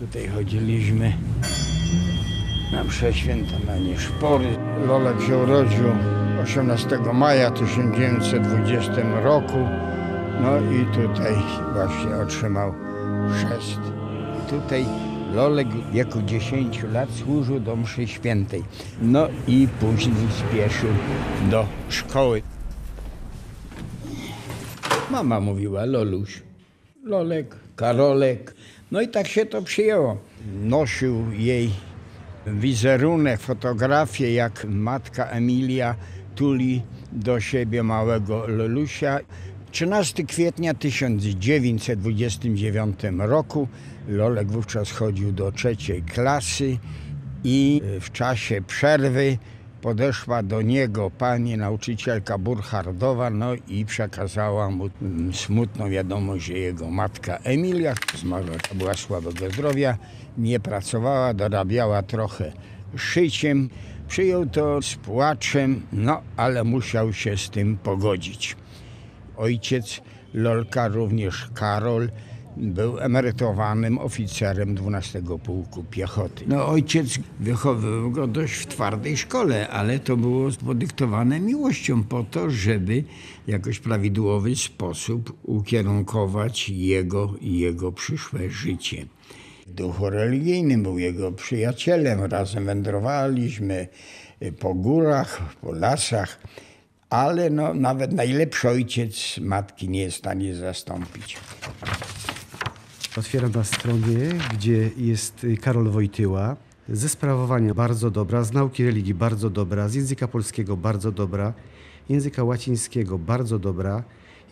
Tutaj chodziliśmy na mszę świętą, na nieszpory. Lolek się urodził 18 maja 1920 roku. No i tutaj właśnie otrzymał chrzest. Tutaj Lolek w wieku 10 lat służył do mszy świętej. No i później spieszył do szkoły. Mama mówiła Loluś, Lolek, Karolek. No i tak się to przyjęło. Nosił jej wizerunek, fotografię, jak matka Emilia tuli do siebie małego Lolusia. 13 kwietnia 1929 roku Lolek wówczas chodził do trzeciej klasy i w czasie przerwy podeszła do niego pani nauczycielka Burchardowa, no i przekazała mu smutną wiadomość, że jego matka Emilia zmarła, była słabego zdrowia, nie pracowała, dorabiała trochę szyciem. Przyjął to z płaczem, no ale musiał się z tym pogodzić. Ojciec Lolka, również Karol, był emerytowanym oficerem 12 Pułku Piechoty. No, ojciec wychowywał go dość w twardej szkole, ale to było podyktowane miłością po to, żeby jakoś w prawidłowy sposób ukierunkować jego i jego przyszłe życie. W duchu religijnym był jego przyjacielem, razem wędrowaliśmy po górach, po lasach. Ale no, nawet najlepszy ojciec matki nie jest w stanie zastąpić. Otwieram na stronie, gdzie jest Karol Wojtyła. Ze sprawowania bardzo dobra, z nauki religii bardzo dobra, z języka polskiego bardzo dobra, języka łacińskiego bardzo dobra,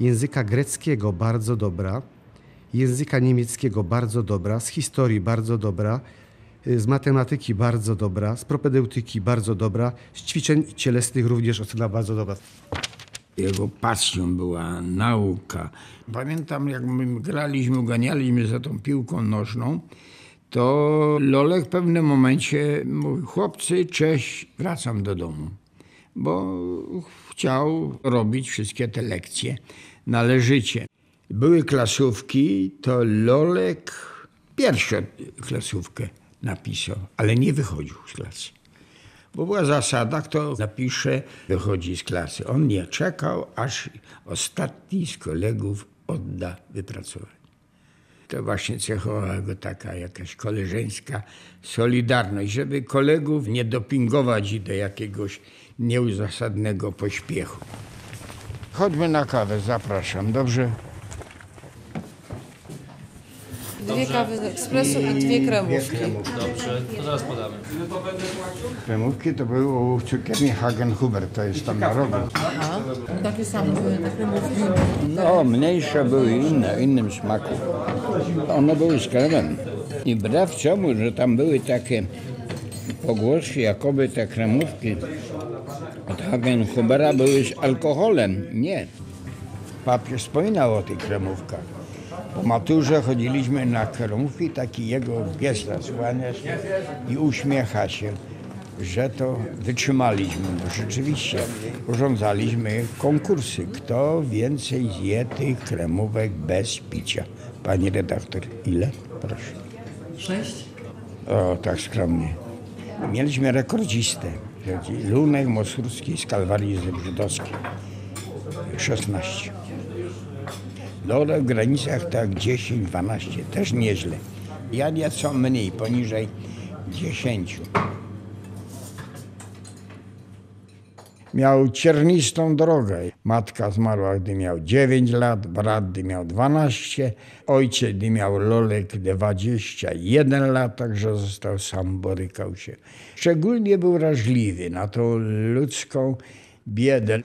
języka greckiego bardzo dobra, języka niemieckiego bardzo dobra, z historii bardzo dobra, z matematyki bardzo dobra, z propedeutyki bardzo dobra, z ćwiczeń cielesnych również ocena bardzo dobra. Jego pasją była nauka. Pamiętam, jak my graliśmy, ganialiśmy za tą piłką nożną, to Lolek w pewnym momencie mówił: chłopcy, cześć, wracam do domu. Bo chciał robić wszystkie te lekcje należycie. Były klasówki, to Lolek pierwszą klasówkę napisał, ale nie wychodził z klasy. Bo była zasada, kto napisze, wychodzi z klasy. On nie czekał, aż ostatni z kolegów odda wypracowanie. To właśnie cechowała go taka jakaś koleżeńska solidarność, żeby kolegów nie dopingować do jakiegoś nieuzasadnionego pośpiechu. Chodźmy na kawę, zapraszam, dobrze? Dwie kawy z ekspresu i dwie kremówki. Dobrze, to zaraz podamy. Ile to będę płacił? Kremówki to były u cukierni Hagenhuber, to jest tam na rogu. Aha, takie same były te kremówki? No, mniejsze były, inne, o innym smaku. One były z kremem. I wbrew czemu, że tam były takie pogłoski, jakoby te kremówki od Hagenhubera były z alkoholem. Nie. Papież wspominał o tych kremówkach. Po maturze chodziliśmy na kremówki, taki jego pies zasłania się i uśmiecha się, że to wytrzymaliśmy. No rzeczywiście urządzaliśmy konkursy, kto więcej zje tych kremówek bez picia. Pani redaktor, ile? Proszę. 6? O, tak skromnie. Mieliśmy rekordzistę. Łukasz Mosurski z Kalwarii Zebrzydowskiej. 16. No, w granicach tak 10-12, też nieźle. Ja nieco mniej, poniżej 10. Miał ciernistą drogę. Matka zmarła, gdy miał 9 lat, brat, gdy miał 12, ojciec, gdy miał Lolek 21 lat, także został sam, borykał się. Szczególnie był wrażliwy na tą ludzką biedę.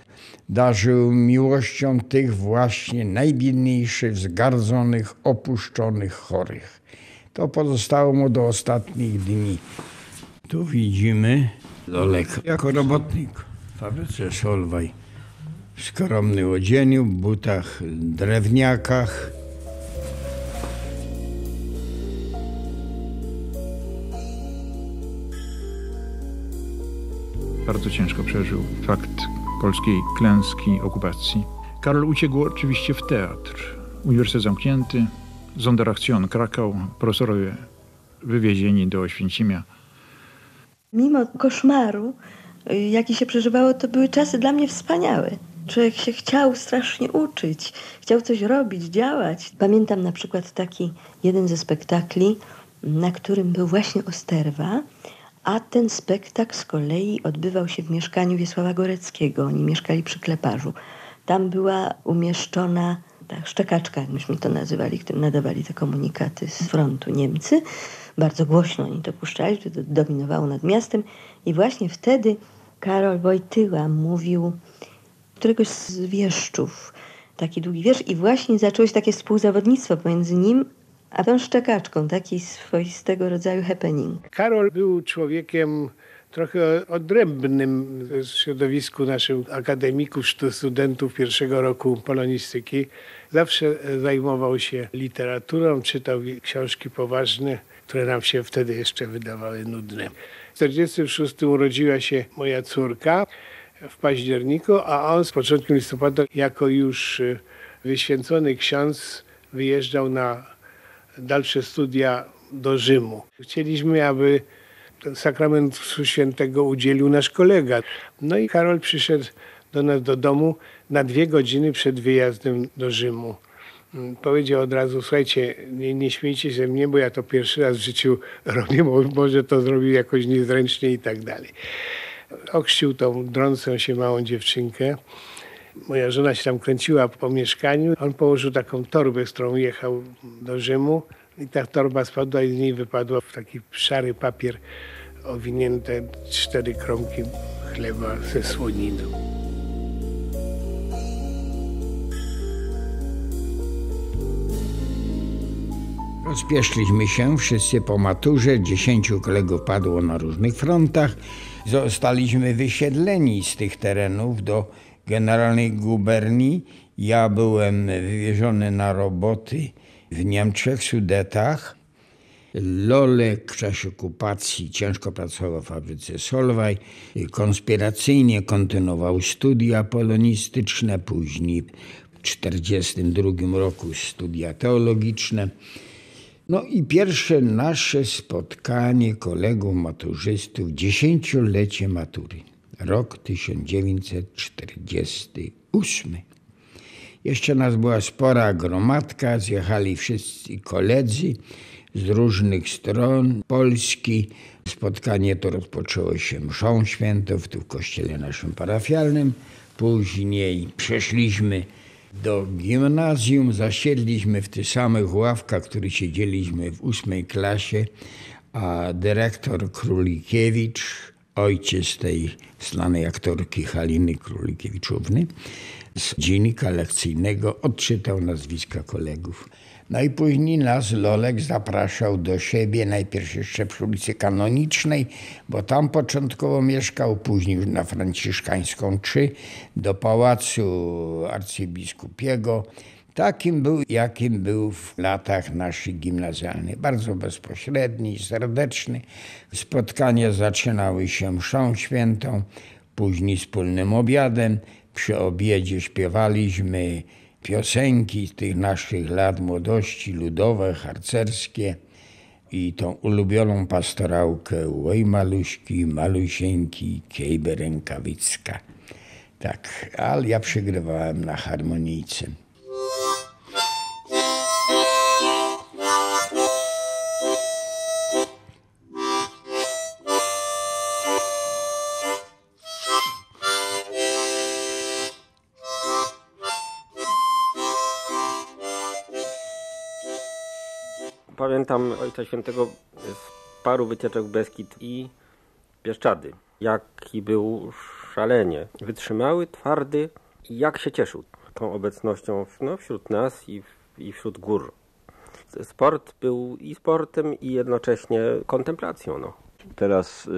Darzył miłością tych właśnie najbiedniejszych, wzgardzonych, opuszczonych, chorych. To pozostało mu do ostatnich dni. Tu widzimy Loleka jako robotnik w fabryce Solvay. W skromnym odzieniu, w butach drewniakach. Bardzo ciężko przeżył fakt polskiej klęski, okupacji. Karol uciekł oczywiście w teatr. Uniwersytet zamknięty, Sonderaktion Krakau, profesorowie wywiezieni do Oświęcimia. Mimo koszmaru, jaki się przeżywało, to były czasy dla mnie wspaniałe. Człowiek się chciał strasznie uczyć, chciał coś robić, działać. Pamiętam na przykład taki jeden ze spektakli, na którym był właśnie Osterwa, a ten spektakl z kolei odbywał się w mieszkaniu Wiesława Goreckiego. Oni mieszkali przy Kleparzu. Tam była umieszczona ta szczekaczka, jak myśmy to nazywali, którym nadawali te komunikaty z frontu Niemcy. Bardzo głośno oni to puszczali, że to dominowało nad miastem. I właśnie wtedy Karol Wojtyła mówił któregoś z wieszczów, taki długi wiersz, i właśnie zaczęło się takie współzawodnictwo pomiędzy nim a tą szczekaczką, taki swoistego rodzaju happening. Karol był człowiekiem trochę odrębnym w środowisku naszym akademików, studentów pierwszego roku polonistyki. Zawsze zajmował się literaturą, czytał książki poważne, które nam się wtedy jeszcze wydawały nudne. W 1946 urodziła się moja córka w październiku, a on z początkiem listopada jako już wyświęcony ksiądz wyjeżdżał na dalsze studia do Rzymu. Chcieliśmy, aby ten sakrament świętego udzielił nasz kolega. No i Karol przyszedł do nas do domu na 2 godziny przed wyjazdem do Rzymu. Powiedział od razu: słuchajcie, nie śmiejcie się mnie, bo ja to pierwszy raz w życiu robię, może to zrobił jakoś niezręcznie i tak dalej. Ochrzcił tą drącą się małą dziewczynkę. Moja żona się tam kręciła po mieszkaniu. On położył taką torbę, z którą jechał do Rzymu. I ta torba spadła i z niej wypadła w taki szary papier owinięte 4 kromki chleba ze słoniną. Rozpieszliśmy się wszyscy po maturze. 10 kolegów padło na różnych frontach. Zostaliśmy wysiedleni z tych terenów do Generalnej Guberni. Ja byłem wywieziony na roboty w Niemczech, w Sudetach. Lolek w czasie okupacji ciężko pracował w fabryce Solvay. Konspiracyjnie kontynuował studia polonistyczne. Później w 1942 roku studia teologiczne. No i pierwsze nasze spotkanie kolegów maturzystów, 10-lecie matury. Rok 1948. Jeszcze nas była spora gromadka, zjechali wszyscy koledzy z różnych stron Polski. Spotkanie to rozpoczęło się mszą świętą tu w kościele naszym parafialnym. Później przeszliśmy do gimnazjum, zasiedliśmy w tych samych ławkach, w których siedzieliśmy w 8. klasie, a dyrektor Królikiewicz, ojciec tej znanej aktorki Haliny Królikiewiczówny, z dziennika lekcyjnego odczytał nazwiska kolegów. No i później nas Lolek zapraszał do siebie, najpierw jeszcze przy ulicy Kanonicznej, bo tam początkowo mieszkał, później już na Franciszkańską 3, do pałacu arcybiskupiego. Takim był, jakim był w latach naszych gimnazjalnych. Bardzo bezpośredni, serdeczny. Spotkania zaczynały się mszą świętą, później wspólnym obiadem. Przy obiedzie śpiewaliśmy piosenki z tych naszych lat młodości, ludowe, harcerskie, i tą ulubioną pastorałkę: oj maluśki, malusieńki, kejby rękawicka. Tak, ale ja przegrywałem na harmonijce. Pamiętam Ojca Świętego z paru wycieczek w Beskid i Bieszczady. Jaki był szalenie wytrzymały, twardy i jak się cieszył tą obecnością wśród nas i wśród gór. Sport był i sportem, i jednocześnie kontemplacją. Teraz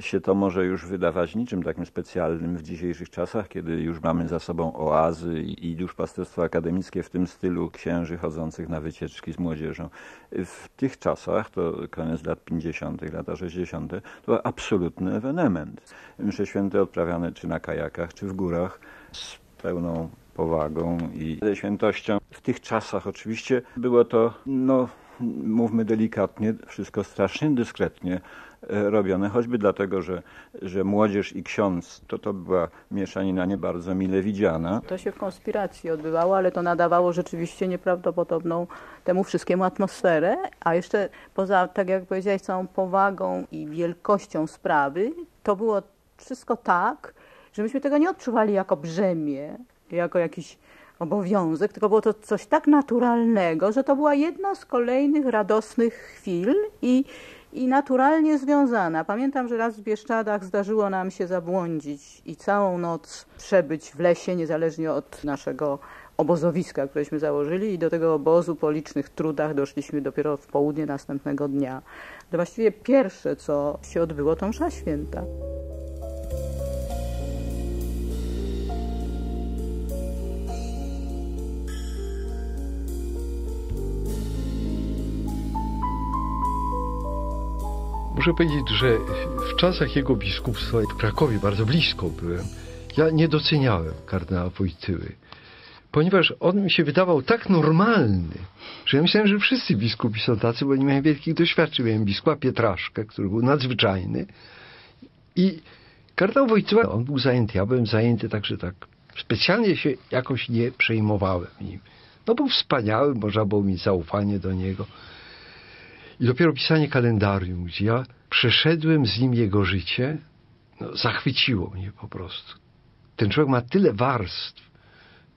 się to może już wydawać niczym takim specjalnym w dzisiejszych czasach, kiedy już mamy za sobą oazy i duszpasterstwo akademickie w tym stylu księży chodzących na wycieczki z młodzieżą. W tych czasach, to koniec lat 50., lata 60., to był absolutny ewenement. Msze święte odprawiane czy na kajakach, czy w górach z pełną powagą i świętością. W tych czasach oczywiście było to mówmy delikatnie, wszystko strasznie dyskretnie robione, choćby dlatego, że młodzież i ksiądz, to była mieszanina nie bardzo mile widziana. To się w konspiracji odbywało, ale to nadawało rzeczywiście nieprawdopodobną temu wszystkiemu atmosferę, a jeszcze poza, tak jak powiedziałeś, całą powagą i wielkością sprawy, to było wszystko tak, że myśmy tego nie odczuwali jako brzemię, jako jakiś obowiązek, tylko było to coś tak naturalnego, że to była jedna z kolejnych radosnych chwil i naturalnie związana. Pamiętam, że raz w Bieszczadach zdarzyło nam się zabłądzić i całą noc przebyć w lesie, niezależnie od naszego obozowiska, któreśmy założyli, i do tego obozu po licznych trudach doszliśmy dopiero w południe następnego dnia. To właściwie pierwsze, co się odbyło, to msza święta. Muszę powiedzieć, że w czasach jego biskupstwa w Krakowie, bardzo blisko byłem, ja nie doceniałem kardynała Wojtyły, ponieważ on mi się wydawał tak normalny, że ja myślałem, że wszyscy biskupi są tacy, bo nie miałem wielkich doświadczeń. Miałem biskupa Pietraszkę, który był nadzwyczajny, i kardynał Wojtyła, on był zajęty, ja byłem zajęty, także tak specjalnie się jakoś nie przejmowałem nim. No był wspaniały, można było mieć zaufanie do niego. I dopiero pisanie kalendarium, gdzie ja przeszedłem z nim jego życie, no, zachwyciło mnie po prostu. Ten człowiek ma tyle warstw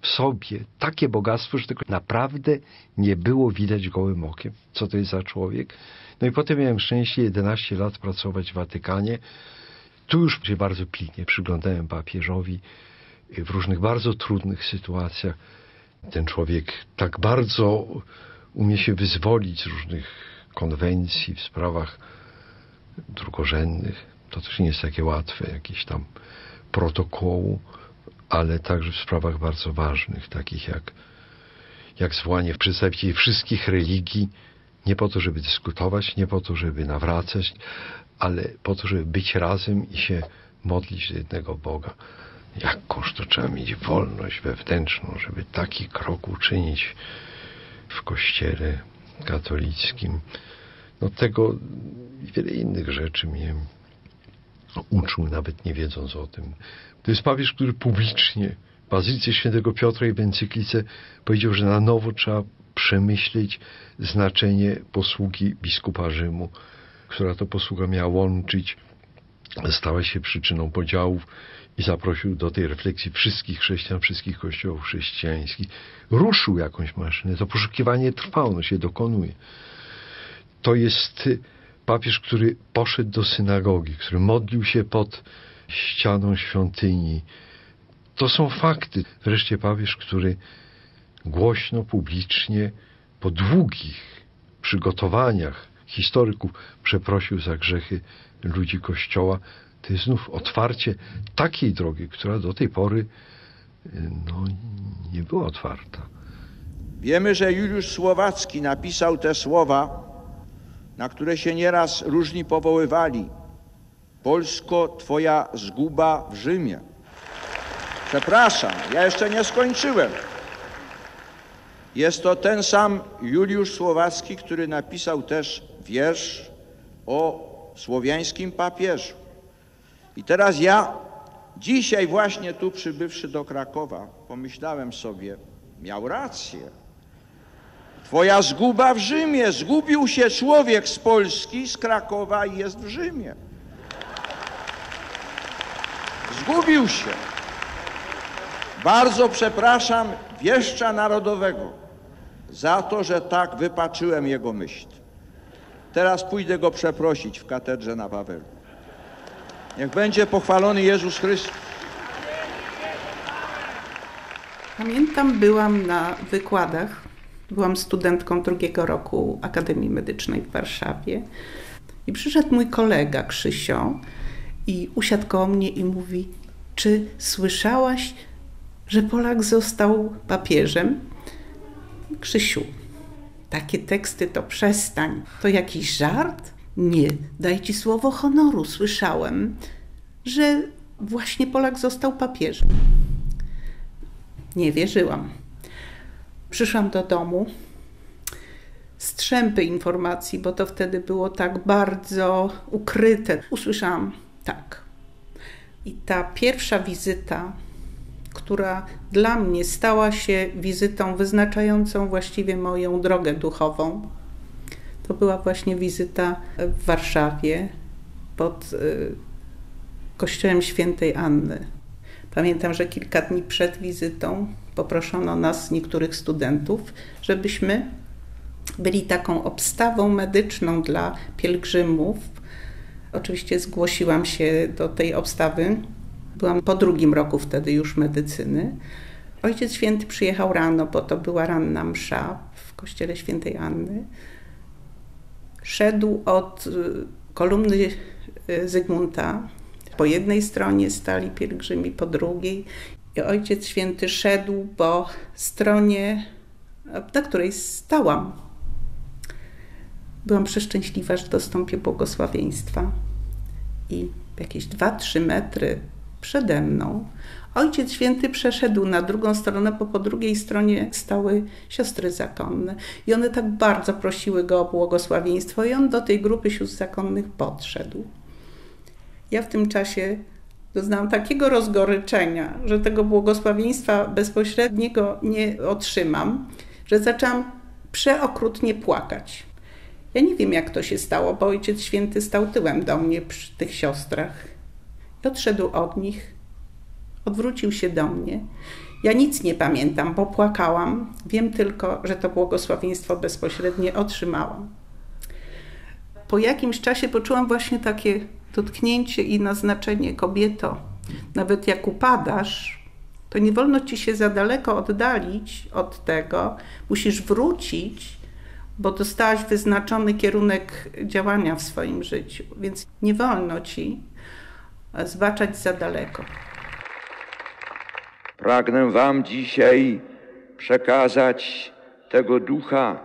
w sobie, takie bogactwo, że tego naprawdę nie było widać gołym okiem, co to jest za człowiek. No i potem miałem szczęście 11 lat pracować w Watykanie. Tu już się bardzo pilnie przyglądałem papieżowi w różnych bardzo trudnych sytuacjach. Ten człowiek tak bardzo umie się wyzwolić z różnych konwencji w sprawach drugorzędnych. To też nie jest takie łatwe, jakieś tam protokołu, ale także w sprawach bardzo ważnych, takich jak zwołanie przedstawicieli wszystkich religii, nie po to, żeby dyskutować, nie po to, żeby nawracać, ale po to, żeby być razem i się modlić do jednego Boga. Jakąż to trzeba mieć wolność wewnętrzną, żeby taki krok uczynić w kościele katolickim. No tego i wiele innych rzeczy mnie uczył, nawet nie wiedząc o tym. To jest papież, który publicznie w Bazylice Świętego Piotra i w encyklice powiedział, że na nowo trzeba przemyśleć znaczenie posługi biskupa Rzymu, która to posługa miała łączyć, stała się przyczyną podziałów, i zaprosił do tej refleksji wszystkich chrześcijan, wszystkich kościołów chrześcijańskich. Ruszył jakąś maszynę, to poszukiwanie trwa, ono się dokonuje. To jest papież, który poszedł do synagogi, który modlił się pod ścianą świątyni. To są fakty. Wreszcie papież, który głośno, publicznie, po długich przygotowaniach historyków przeprosił za grzechy ludzi Kościoła. To jest znów otwarcie takiej drogi, która do tej pory no, nie była otwarta. Wiemy, że Juliusz Słowacki napisał te słowa, na które się nieraz różni powoływali. Polsko, twoja zguba w Rzymie. Przepraszam, ja jeszcze nie skończyłem. Jest to ten sam Juliusz Słowacki, który napisał też wiersz o słowiańskim papieżu. I teraz ja, dzisiaj właśnie tu przybywszy do Krakowa, pomyślałem sobie, miał rację. Twoja zguba w Rzymie. Zgubił się człowiek z Polski, z Krakowa, i jest w Rzymie. Zgubił się. Bardzo przepraszam wieszcza narodowego za to, że tak wypaczyłem jego myśl. Teraz pójdę go przeprosić w katedrze na Wawelu. Niech będzie pochwalony Jezus Chrystus. Pamiętam, byłam na wykładach. Byłam studentką drugiego roku Akademii Medycznej w Warszawie. I przyszedł mój kolega Krzysio i usiadł koło mnie i mówi: czy słyszałaś, że Polak został papieżem? Krzysiu, takie teksty to przestań. To jakiś żart? Nie, daj ci słowo honoru. Słyszałem, że właśnie Polak został papieżem. Nie wierzyłam. Przyszłam do domu, strzępy informacji, bo to wtedy było tak bardzo ukryte. Usłyszałam tak. I ta pierwsza wizyta, która dla mnie stała się wizytą wyznaczającą właściwie moją drogę duchową, to była właśnie wizyta w Warszawie pod kościołem Świętej Anny. Pamiętam, że kilka dni przed wizytą poproszono nas, niektórych studentów, żebyśmy byli taką obstawą medyczną dla pielgrzymów. Oczywiście zgłosiłam się do tej obstawy. Byłam po drugim roku wtedy już medycyny. Ojciec Święty przyjechał rano, bo to była ranna msza w kościele Świętej Anny. Szedł od kolumny Zygmunta. Po jednej stronie stali pielgrzymi, po drugiej. I Ojciec Święty szedł po stronie, na której stałam. Byłam przeszczęśliwa, że dostąpię błogosławieństwa. I jakieś 2-3 metry przede mną Ojciec Święty przeszedł na drugą stronę, bo po drugiej stronie stały siostry zakonne. I one tak bardzo prosiły go o błogosławieństwo i on do tej grupy sióstr zakonnych podszedł. Ja w tym czasie doznałam takiego rozgoryczenia, że tego błogosławieństwa bezpośredniego nie otrzymam, że zaczęłam przeokrutnie płakać. Ja nie wiem, jak to się stało, bo Ojciec Święty stał tyłem do mnie przy tych siostrach. I odszedł od nich, odwrócił się do mnie. Ja nic nie pamiętam, bo płakałam. Wiem tylko, że to błogosławieństwo bezpośrednie otrzymałam. Po jakimś czasie poczułam właśnie takie dotknięcie i naznaczenie: kobieto, nawet jak upadasz, to nie wolno ci się za daleko oddalić od tego, musisz wrócić, bo dostałaś wyznaczony kierunek działania w swoim życiu, więc nie wolno ci zbaczać za daleko. Pragnę wam dzisiaj przekazać tego ducha,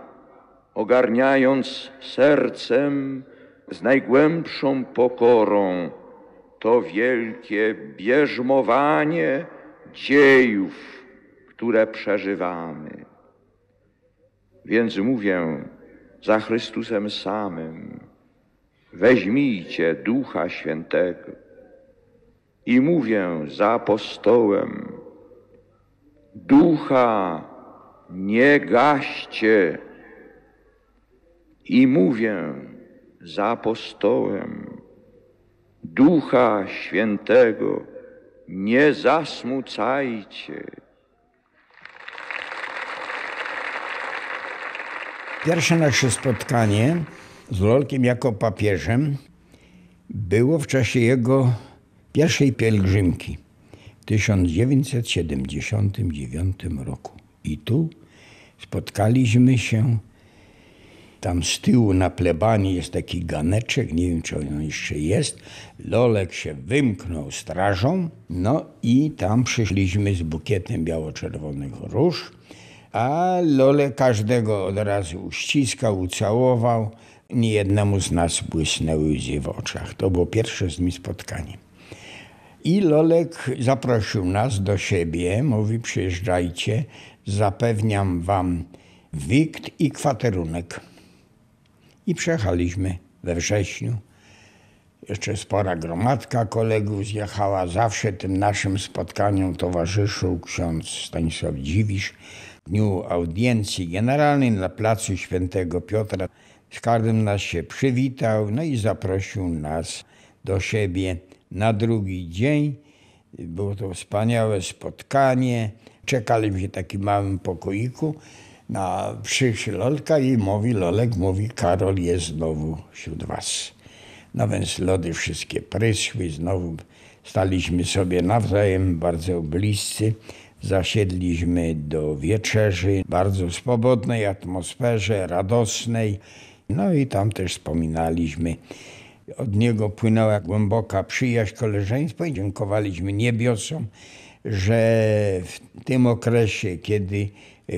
ogarniając sercem z najgłębszą pokorą to wielkie bierzmowanie dziejów, które przeżywamy. Więc mówię za Chrystusem samym: weźmijcie Ducha Świętego. I mówię za apostołem: ducha nie gaście. I mówię za apostołem: Ducha Świętego nie zasmucajcie. Pierwsze nasze spotkanie z Lolkiem jako papieżem było w czasie jego pierwszej pielgrzymki w 1979 roku. I tu spotkaliśmy się. Tam z tyłu na plebanii jest taki ganeczek, nie wiem, czy on jeszcze jest. Lolek się wymknął strażą, no i tam przyszliśmy z bukietem biało-czerwonych róż, a Lolek każdego od razu uściskał, ucałował. Niejednemu z nas błysnęły łzy w oczach. To było pierwsze z nimi spotkanie. I Lolek zaprosił nas do siebie, mówi: przyjeżdżajcie, zapewniam wam wikt i kwaterunek. I przejechaliśmy we wrześniu. Jeszcze spora gromadka kolegów zjechała. Zawsze tym naszym spotkaniom towarzyszył ksiądz Stanisław Dziwisz. W dniu audiencji generalnej na placu Świętego Piotra z każdym nas się przywitał, no i zaprosił nas do siebie na drugi dzień. Było to wspaniałe spotkanie. Czekaliśmy w takim małym pokoiku na przyjście Lolka i mówi, Lolek mówi: Karol jest znowu wśród was. No więc lody wszystkie prysły, znowu staliśmy sobie nawzajem bardzo bliscy. Zasiedliśmy do wieczerzy w bardzo swobodnej atmosferze, radosnej. No i tam też wspominaliśmy. Od niego płynęła głęboka przyjaźń, koleżeństwo i dziękowaliśmy niebiosom, że w tym okresie, kiedy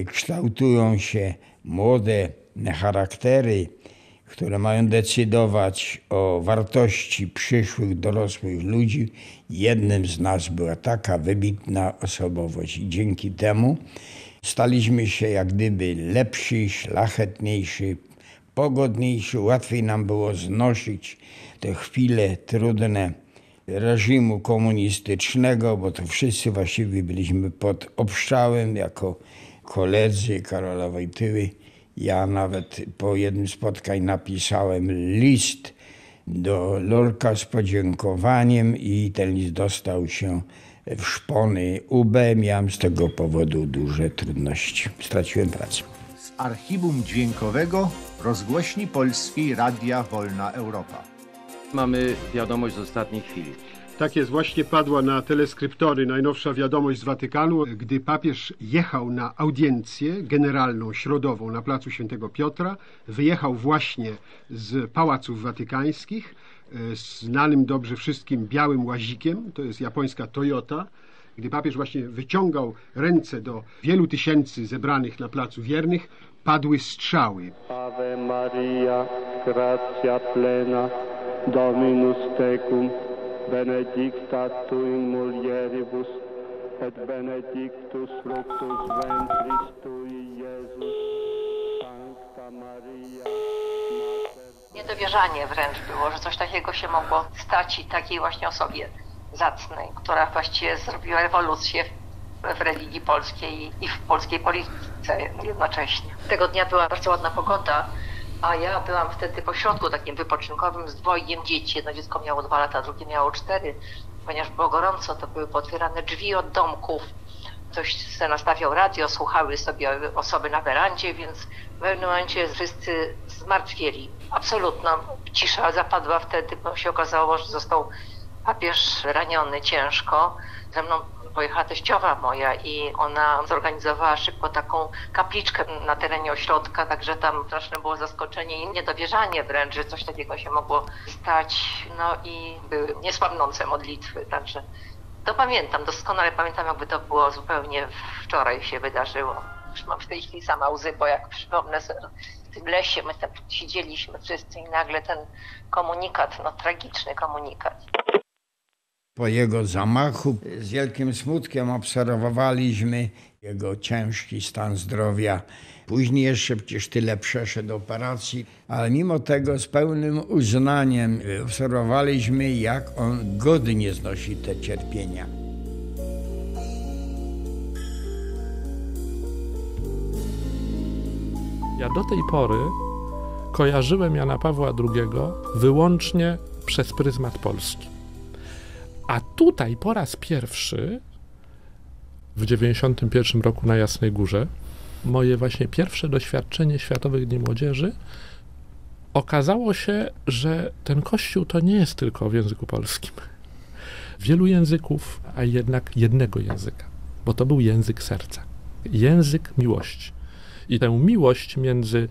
kształtują się młode charaktery, które mają decydować o wartości przyszłych dorosłych ludzi, jednym z nas była taka wybitna osobowość i dzięki temu staliśmy się jak gdyby lepsi, szlachetniejsi, pogodniejszy, łatwiej nam było znosić te chwile trudne reżimu komunistycznego, bo to wszyscy właściwie byliśmy pod obszałem jako koledzy Karola Wojtyły. Ja nawet po jednym spotkaniu napisałem list do Lolka z podziękowaniem i ten list dostał się w szpony UB. Miałem z tego powodu duże trudności. Straciłem pracę. Z archiwum dźwiękowego rozgłośni Polskiej Radia Wolna Europa. Mamy wiadomość z ostatniej chwili. Tak jest, właśnie padła na teleskryptory najnowsza wiadomość z Watykanu. Gdy papież jechał na audiencję generalną, środową na placu Świętego Piotra, wyjechał właśnie z Pałaców Watykańskich, znanym dobrze wszystkim białym łazikiem, to jest japońska Toyota. Gdy papież właśnie wyciągał ręce do wielu tysięcy zebranych na placu wiernych, padły strzały. Ave Maria, gratia plena, Dominus tecum. Benedicta tu in mulieribus, et benedictus fructus ventris tui, Jezus, Sancta Maria. Niedowierzanie wręcz było, że coś takiego się mogło stać i takiej właśnie osobie zacnej, która właściwie zrobiła rewolucję w religii polskiej i w polskiej polityce jednocześnie. Tego dnia była bardzo ładna pogoda. A ja byłam wtedy po środku takim wypoczynkowym z dwojem dzieci. Jedno dziecko miało 2 lata, drugie miało 4. Ponieważ było gorąco, to były potwierane drzwi od domków. Ktoś se nastawiał radio, słuchały sobie osoby na werandzie, więc w pewnym momencie wszyscy zmartwieli. Absolutna cisza zapadła wtedy, bo się okazało, że został papież raniony ciężko. Ze mną pojechała teściowa moja i ona zorganizowała szybko taką kapliczkę na terenie ośrodka, także tam straszne było zaskoczenie i niedowierzanie wręcz, że coś takiego się mogło stać. No i były niesłabnące modlitwy, także to pamiętam, doskonale pamiętam, jakby to było zupełnie wczoraj się wydarzyło. Już mam w tej chwili sama łzy, bo jak przypomnę sobie, w tym lesie my tam siedzieliśmy wszyscy i nagle ten komunikat, no tragiczny komunikat. Po jego zamachu z wielkim smutkiem obserwowaliśmy jego ciężki stan zdrowia. Później jeszcze przecież tyle przeszedł operacji, ale mimo tego z pełnym uznaniem obserwowaliśmy, jak on godnie znosi te cierpienia. Ja do tej pory kojarzyłem Jana Pawła II wyłącznie przez pryzmat Polski. A tutaj po raz pierwszy w 1991 roku na Jasnej Górze moje właśnie pierwsze doświadczenie Światowych Dni Młodzieży okazało się, że ten kościół to nie jest tylko w języku polskim. Wielu języków, a jednak jednego języka, bo to był język serca, język miłości. I tę miłość między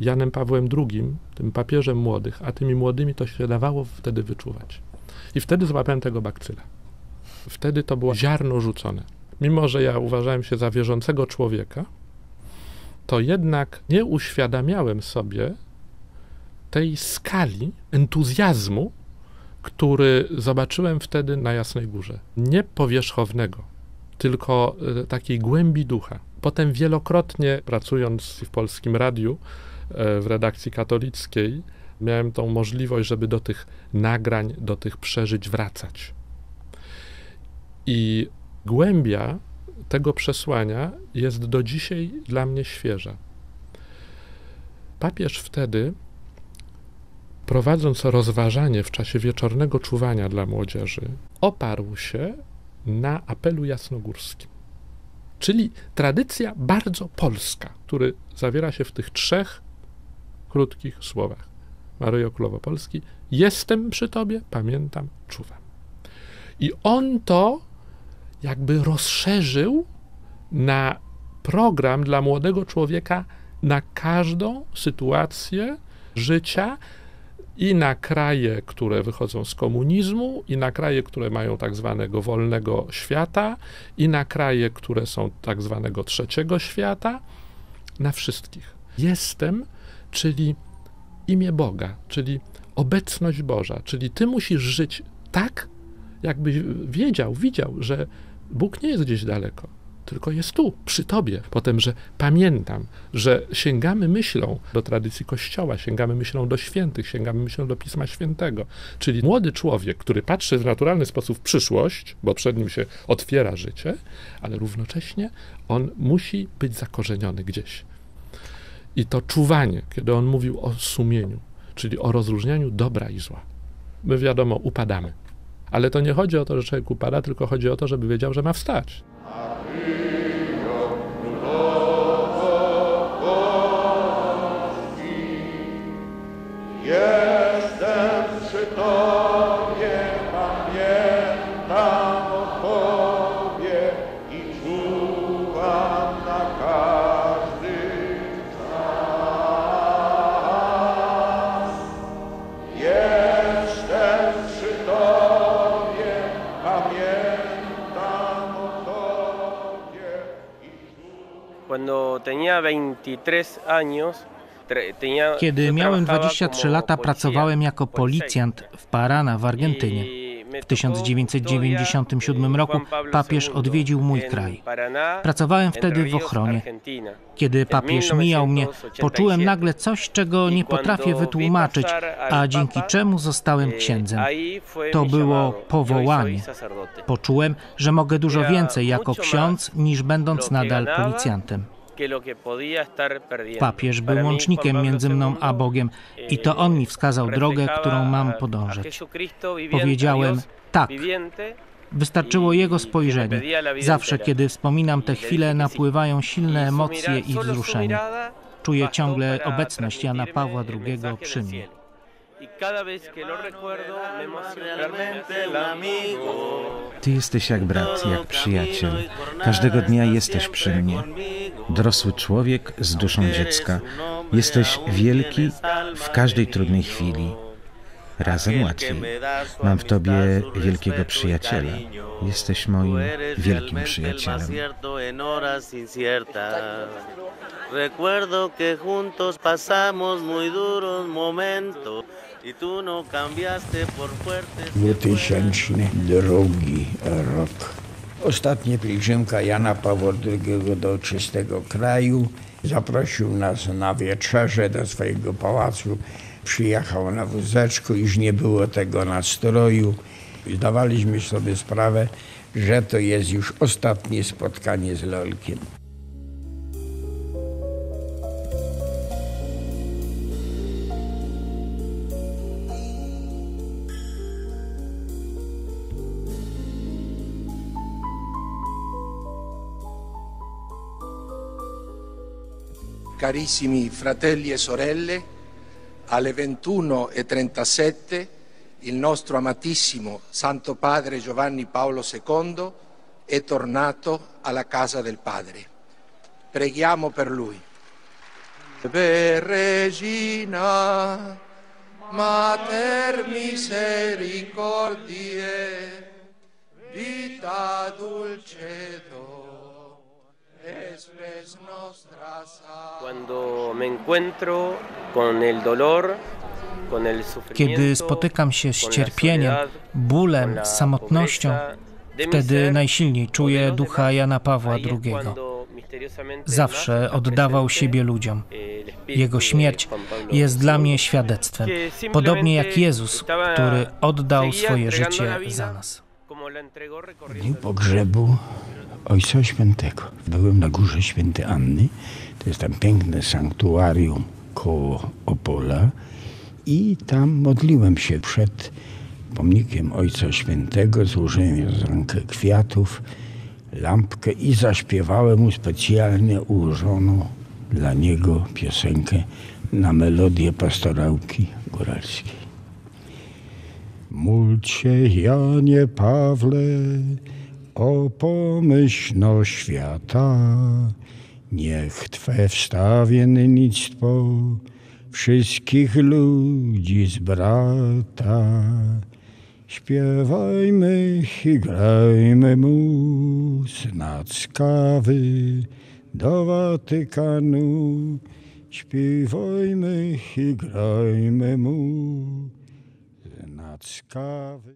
Janem Pawłem II, tym papieżem młodych, a tymi młodymi to się dawało wtedy wyczuwać. I wtedy złapałem tego bakcyla. Wtedy to było ziarno rzucone. Mimo że ja uważałem się za wierzącego człowieka, to jednak nie uświadamiałem sobie tej skali entuzjazmu, który zobaczyłem wtedy na Jasnej Górze. Nie powierzchownego, tylko takiej głębi ducha. Potem wielokrotnie, pracując w Polskim Radiu, w redakcji katolickiej, miałem tą możliwość, żeby do tych nagrań, do tych przeżyć wracać. I głębia tego przesłania jest do dzisiaj dla mnie świeża. Papież wtedy, prowadząc rozważanie w czasie wieczornego czuwania dla młodzieży, oparł się na apelu jasnogórskim. Czyli tradycja bardzo polska, który zawiera się w tych 3 krótkich słowach. Maryjo, Królowo Polski, jestem przy Tobie, pamiętam, czuwam. I on to jakby rozszerzył na program dla młodego człowieka na każdą sytuację życia i na kraje, które wychodzą z komunizmu, i na kraje, które mają tak zwanego wolnego świata, i na kraje, które są tak zwanego trzeciego świata, na wszystkich. Jestem, czyli imię Boga, czyli obecność Boża, czyli ty musisz żyć tak, jakbyś wiedział, widział, że Bóg nie jest gdzieś daleko, tylko jest tu, przy tobie. Potem, że pamiętam, że sięgamy myślą do tradycji Kościoła, sięgamy myślą do świętych, sięgamy myślą do Pisma Świętego. Czyli młody człowiek, który patrzy w naturalny sposób w przyszłość, bo przed nim się otwiera życie, ale równocześnie on musi być zakorzeniony gdzieś. I to czuwanie, kiedy on mówił o sumieniu, czyli o rozróżnianiu dobra i zła. My wiadomo, upadamy. Ale to nie chodzi o to, że człowiek upada, tylko chodzi o to, żeby wiedział, że ma wstać. Maryjo, Królowo Polski, jestem przy Tobie, pamiętam o Tobie i czuwam na każdy czas. Jestem przy Tobie, pamiętam o Tobie i czuwam. Cuando tenía 23 años. Kiedy miałem 23 lata, pracowałem jako policjant w Parana w Argentynie. W 1997 roku papież odwiedził mój kraj. Pracowałem wtedy w ochronie. Kiedy papież mijał mnie, poczułem nagle coś, czego nie potrafię wytłumaczyć, a dzięki czemu zostałem księdzem. To było powołanie. Poczułem, że mogę dużo więcej jako ksiądz, niż będąc nadal policjantem. Papież był łącznikiem między mną a Bogiem i to on mi wskazał drogę, którą mam podążać. Powiedziałem tak. Wystarczyło jego spojrzenie. Zawsze, kiedy wspominam te chwile, napływają silne emocje i wzruszenie. Czuję ciągle obecność Jana Pawła II przy mnie. Ty jesteś jak brat, jak przyjaciel. Każdego dnia jesteś przy mnie. Dorosły człowiek z duszą dziecka. Jesteś wielki w każdej trudnej chwili. Razem łatwiej. Mam w Tobie wielkiego przyjaciela. Jesteś moim wielkim przyjacielem. Dwutysięczny drugi rok. Ostatnia pielgrzymka Jana Pawła II do czystego kraju. Zaprosił nas na wieczerzę do swojego pałacu. Przyjechał na wózeczku, już nie było tego nastroju. Zdawaliśmy sobie sprawę, że to jest już ostatnie spotkanie z Lolkiem. Carissimi fratelli e sorelle, alle 21:37 il nostro amatissimo Santo Padre Giovanni Paolo II è tornato alla casa del Padre. Preghiamo per lui. Per Regina, Mater misericordiae, vita dulcedo. Kiedy spotykam się z cierpieniem, bólem, samotnością, wtedy najsilniej czuję ducha Jana Pawła II. Zawsze oddawał siebie ludziom. Jego śmierć jest dla mnie świadectwem, podobnie jak Jezus, który oddał swoje życie za nas. W dniu pogrzebu Ojca Świętego. Byłem na górze Świętej Anny, to jest tam piękne sanktuarium koło Opola i tam modliłem się przed pomnikiem Ojca Świętego, złożyłem rankę kwiatów, lampkę i zaśpiewałem mu specjalnie ułożoną dla niego piosenkę na melodię pastorałki góralskiej. Módl się, Janie Pawle, o pomyślność świata, niech Twe wstawiennictwo wszystkich ludzi zbrata. Śpiewajmy i grajmy mu nad Skawy do Watykanu. Śpiewajmy i grajmy mu nad Skawy.